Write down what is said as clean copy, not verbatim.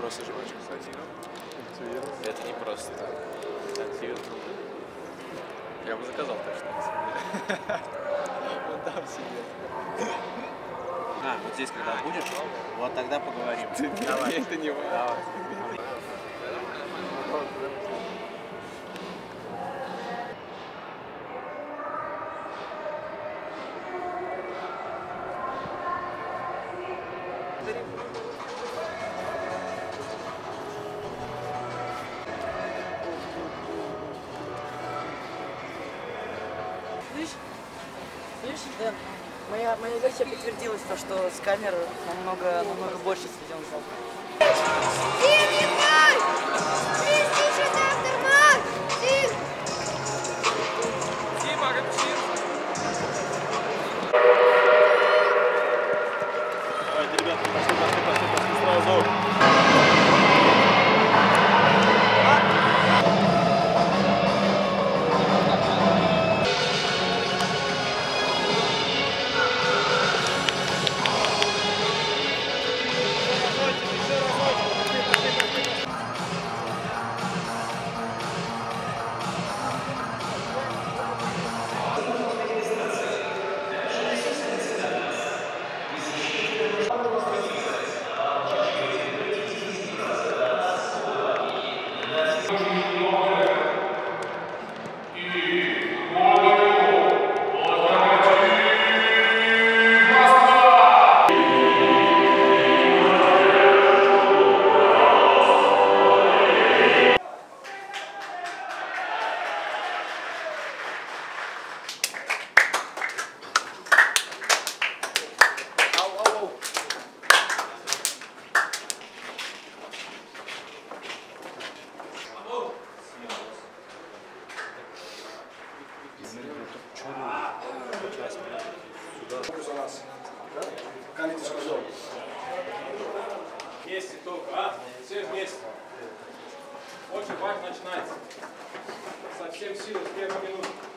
Просто жвачка. Это не просто. Я бы заказал точно. Вот там сидит. А, вот здесь когда будешь, вот тогда поговорим. Давай. Это не важно. Давай. Да. Моя версия подтвердилась, то, что с камер намного больше сведен звук. Давайте, ребята, пошли сразу. Вместе только, а? Все вместе. Очень важно начинается. Совсем силы в первую минуту.